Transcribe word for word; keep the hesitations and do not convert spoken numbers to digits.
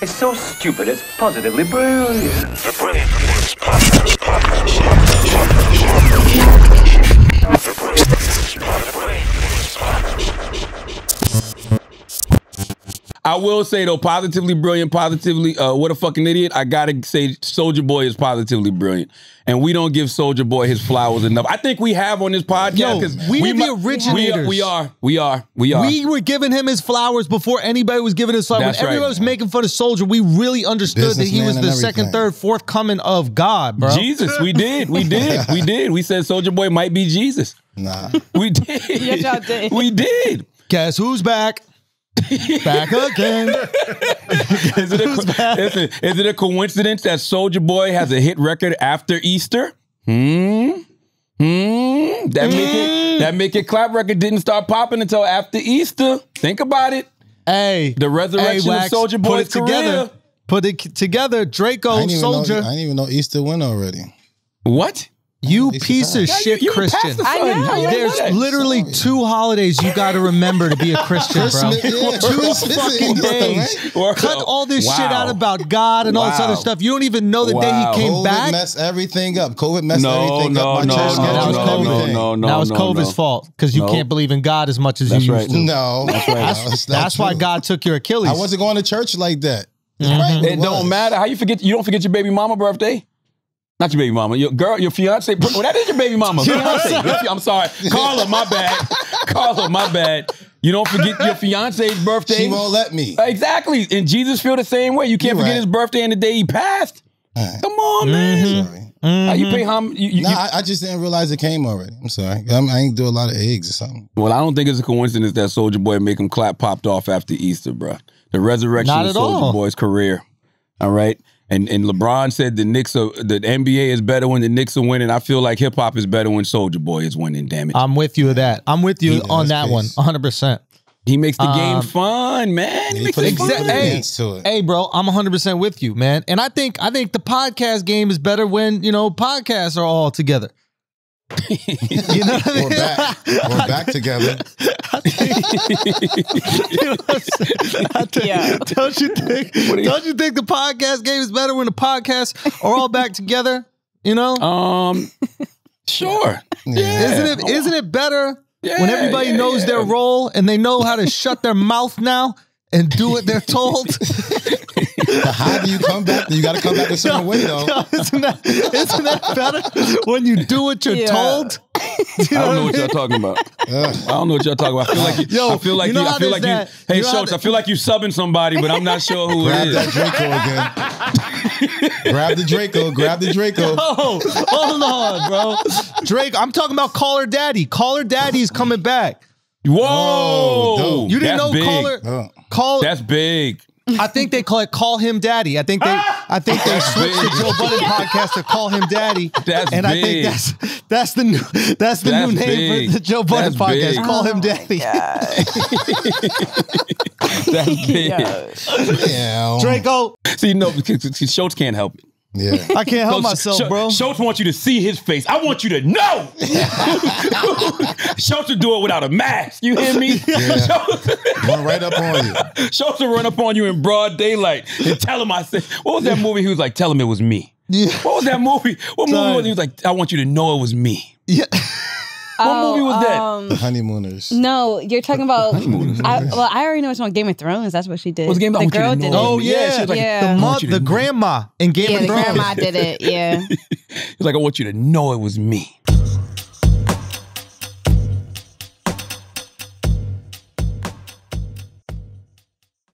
It's so stupid, it's positively brilliant. The Brilliant Idiots Podcast. The Brilliant Idiots Podcast. I will say though, positively brilliant, positively, uh, what a fucking idiot. I gotta say Soulja Boy is positively brilliant. And we don't give Soulja Boy his flowers enough. I think we have on this podcast. because we, we the originators. We, we are. We are. We are. We were giving him his flowers before anybody was giving his flowers. That's when everybody right. was making fun of Soulja, we really understood Business that he was the everything. second, third, fourth coming of God, bro. Jesus, we did. We did. We did. We said Soulja Boy might be Jesus. Nah. We did. Yes, y'all did. We did. Guess who's back? Back again. is, it a, is, it, is it a coincidence that Soulja Boy has a hit record after Easter? Hmm. Hmm. That mm. make it that make it clap record didn't start popping until after Easter. Think about it. Hey, the resurrection hey, of Soulja Boy's put it career. Together. Put it together. Draco, Soulja. I didn't even know Easter went already. What? You piece of shit, Christian. There's literally two holidays you got to remember to be a Christian, bro. Two fucking days. Cut all this shit out about God and all this other stuff. You don't even know the day he came back. COVID messed everything up. COVID messed everything up. No, no, no. That was COVID's fault because you can't believe in God as much as you used to. No. That's why God took your Achilles. I wasn't going to church like that. It don't matter. How you forget? You don't forget your baby mama birthday? Not your baby mama, your girl, your fiance. Well, that is your baby mama. Fiance. I'm sorry, Carla, my bad. Carla, my bad. You don't forget your fiance's birthday. She won't let me. Exactly. And Jesus feel the same way. You can't You're forget right. his birthday and the day he passed. Right. Come on, mm-hmm. man. Sorry. Mm-hmm. How you pay hum, you, you, nah, you, I, I just didn't realize it came already. I'm sorry. I'm, I ain't do a lot of eggs or something. Well, I don't think it's a coincidence that Soulja Boy make him clap popped off after Easter, bro. The resurrection Not of Soulja Boy's career. All right. And and LeBron said the Knicks are, the N B A is better when the Knicks are winning. I feel like hip hop is better when Soulja Boy is winning. Damn it! I'm with you with that. I'm with you yeah, on that one, one hundred percent. He makes the um, game fun, man. He, he makes it fun. Hey, to it. hey, bro, I'm one hundred percent with you, man. And I think I think the podcast game is better when you know podcasts are all together. You know what I mean? We're back. We're back together. You know what I think, yeah. Don't you think? You don't you think the podcast game is better when the podcasts are all back together? You know? Um, sure. Yeah. Yeah. Isn't it? Isn't it better yeah, when everybody yeah, knows yeah. their role and they know how to shut their mouth now and do what they're told? How do you come back? You got to come back a certain way, though. No, isn't, that, isn't that better when you do what you're yeah. told? You know I don't know what y'all talking about. I don't know what y'all talking about. I feel like you. Yo, I feel like you. Know you I feel like that? you. Hey, you know Schulz, I feel like you subbing somebody, but I'm not sure who grab it is. Grab that Draco again. Grab the Draco. Grab the Draco. Oh, hold on, bro. Draco. I'm talking about Call Her Daddy. Call Her Daddy's coming back. Whoa! Oh, you didn't That's know big. Call Her. Oh. Call. That's big. I think they call it Call Him Daddy. I think they I think they switched the Joe Budden podcast to Call Him Daddy. That's and big. I think that's that's the new that's the that's new name big. for the Joe Budden that's podcast. Big. Call Him Daddy. Oh, that's big. Yeah. Draco. See, no, because Schulz can't help it. Yeah. I can't help so, myself, Sh bro. Schulz wants you to see his face. I want you to know. Schulz will do it without a mask. You hear me? Yeah. Run right up on you. Schulz will run up on you in broad daylight and tell him I said, what was that movie? He was like, tell him it was me. Yeah. What was that movie? What Sorry. movie was he was like, I want you to know it was me. Yeah. What oh, movie was that? Um, The Honeymooners. No, you're talking about. I, well, I already know it's on Game of Thrones. That's what she did. What's Game of Thrones? The girl did it. Oh yeah, she was like, yeah. The mom, the grandma in Game yeah, of Thrones. The grandma did it. Yeah. It's like I want you to know it was me.